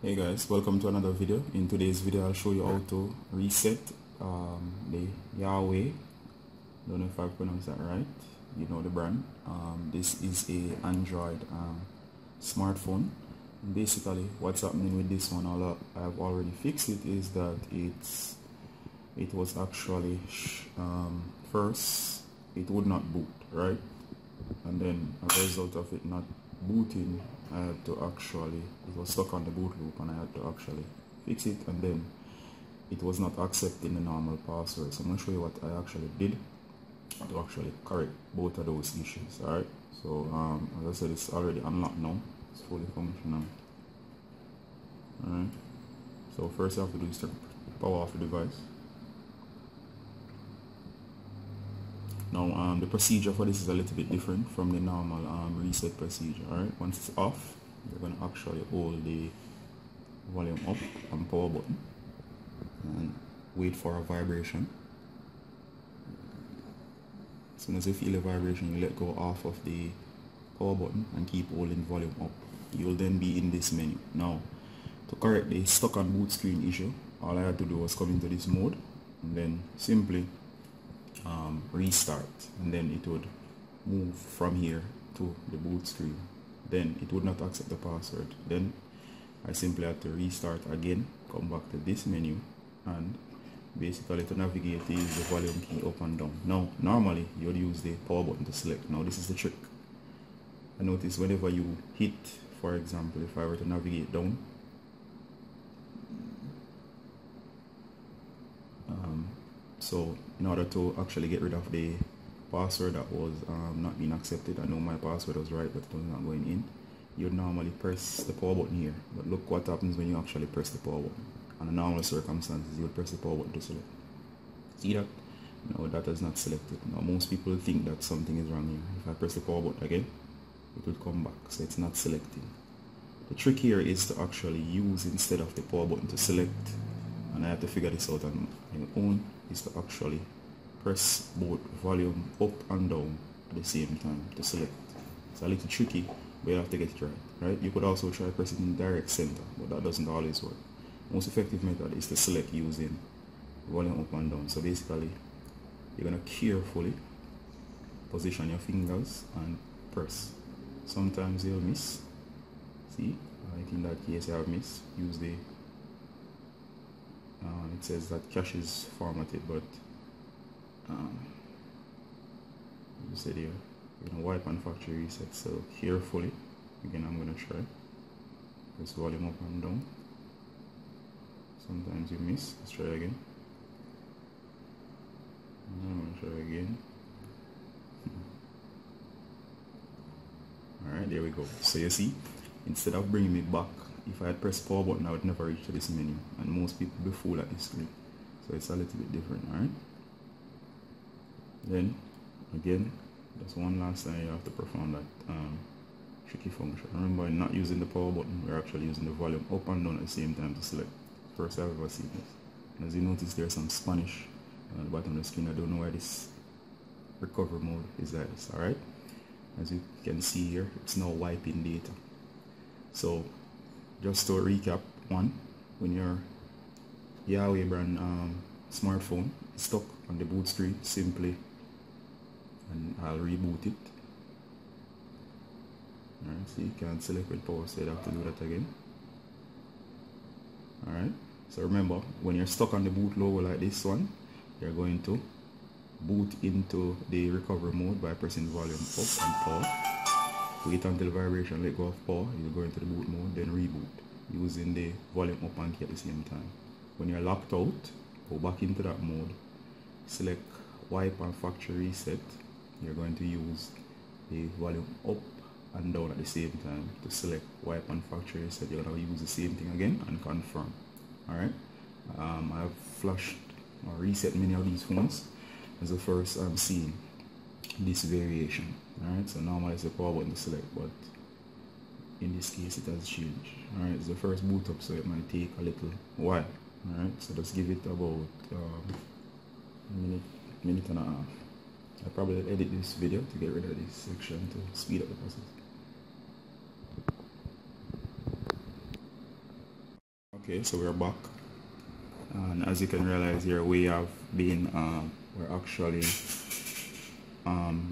Hey guys, welcome to another video. In today's video I'll show you how to reset the Huawei, don't know if I pronounce that right, you know the brand. This is a Android smartphone. Basically what's happening with this one, although I've already fixed it, is that it was actually first it would not boot, right? And then as a result of it not booting, I had to actually, it was stuck on the boot loop and I had to actually fix it, and then it was not accepting the normal password. So I'm going to show you what I actually did to actually correct both of those issues. Alright, so as I said, it's already unlocked now, it's fully functional. Alright, so first I have to do is to power off the device. Now the procedure for this is a little bit different from the normal reset procedure. Alright, once it's off, you're going to actually hold the volume up and power button and wait for a vibration. As soon as you feel a vibration, you let go off of the power button and keep holding volume up. You will then be in this menu. Now to correct the stuck on boot screen issue, all I had to do was come into this mode and then simply restart, and then it would move from here to the boot screen. Then it would not accept the password. Then I simply had to restart again, come back to this menu, and basically to navigate is the volume key up and down. Now normally you would use the power button to select. Now this is the trick. I notice whenever you hit, for example, if I were to navigate down, so in order to actually get rid of the password that was not being accepted, I know my password was right but it was not going in, you'd normally press the power button here. But look what happens when you actually press the power button. Under normal circumstances, you'll press the power button to select. See that? No, that is not selected. Now most people think that something is wrong here. If I press the power button again, it will come back, so it's not selecting. The trick here is to actually use, instead of the power button to select, and I have to figure this out on my own, is to actually press both volume up and down at the same time to select. It's a little tricky, but you have to get it right, right? You could also try pressing in direct center, but that doesn't always work. Most effective method is to select using volume up and down. So basically you're going to carefully position your fingers and press. Sometimes you'll miss. See, like in that case I have missed. Use the it says that cache is formatted, but you said here we're gonna wipe and factory reset. So carefully again, I'm gonna try press volume up and down. Sometimes you miss. Let's try again. I'm gonna try again. All right, there we go. So you see, instead of bringing it back, if I had pressed power button, I would never reach to this menu, and most people be fooled at this screen. So it's a little bit different, alright? Then again, just one last time you have to perform that tricky function. Remember, not using the power button, we're actually using the volume up and down at the same time to select. First I've ever seen this. And as you notice, there's some Spanish on the bottom of the screen. I don't know why this recovery mode is like this, alright? As you can see here, it's now wiping data. So just to recap, one, when your Huawei brand smartphone is stuck on the boot screen, simply, and I'll reboot it. Alright, so you can't select with power, so you have to do that again. Alright, so remember, when you're stuck on the boot logo like this one, you're going to boot into the recovery mode by pressing volume up and power. Wait until vibration, let go of power, you'll go into the boot mode, then reboot using the volume up and key at the same time. When you're locked out, go back into that mode, select wipe and factory reset. You're going to use the volume up and down at the same time to select wipe and factory reset. You're going to use the same thing again and confirm. Alright, I've flashed or reset many of these phones. As the first I'm seeing this variation. Alright, so normally it's the power button to select, but in this case it has changed. Alright, it's the first boot up, so it might take a little while. Alright, so just give it about a minute and a half. I'll probably edit this video to get rid of this section to speed up the process. Okay, so we're back, and as you can realize here, we have been we're actually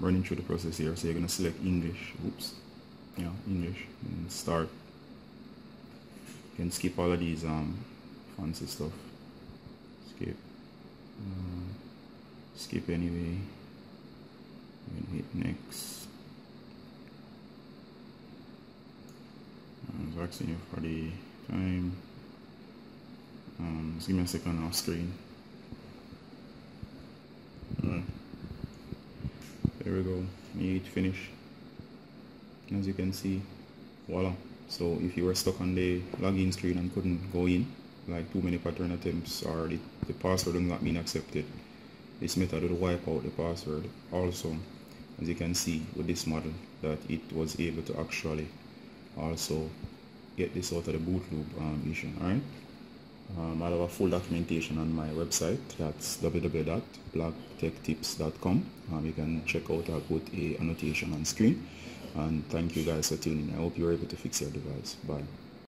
running through the process here. So you're gonna select English. Oops, yeah, English, and start. You can skip all of these fancy stuff. Skip, skip anyway. You can hit next. I'm asking you for the time. Just give me a second off screen. Alright. There we go. You hit finish. As you can see, voila. So if you were stuck on the login screen and couldn't go in, like too many pattern attempts or the password has not been accepted, this method will wipe out the password. Also, as you can see with this model, that it was able to actually also get this out of the boot loop issue. Alright, I have a full documentation on my website. That's www.blacktechtips.com. You can check out. I put an annotation on screen. And thank you guys for tuning in. I hope you were able to fix your device. Bye.